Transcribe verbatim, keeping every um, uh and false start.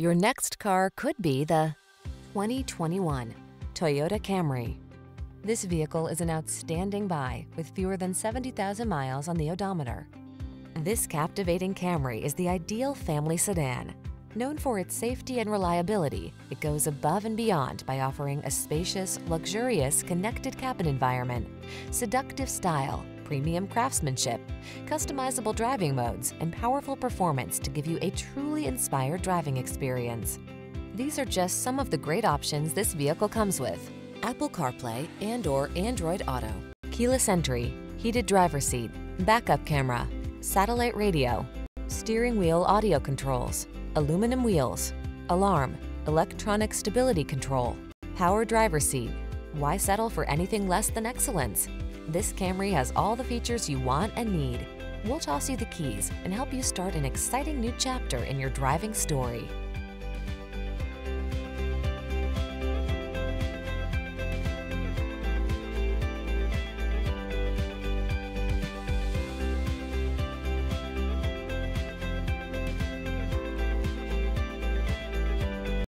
Your next car could be the twenty twenty-one Toyota Camry. This vehicle is an outstanding buy with fewer than seventy thousand miles on the odometer. This captivating Camry is the ideal family sedan. Known for its safety and reliability, it goes above and beyond by offering a spacious, luxurious, connected cabin environment, seductive style, premium craftsmanship, customizable driving modes, and powerful performance to give you a truly inspired driving experience. These are just some of the great options this vehicle comes with: Apple CarPlay and or Android Auto, keyless entry, heated driver's seat, backup camera, satellite radio, steering wheel audio controls, aluminum wheels, alarm, electronic stability control, power driver's seat. Why settle for anything less than excellence? This Camry has all the features you want and need. We'll toss you the keys and help you start an exciting new chapter in your driving story.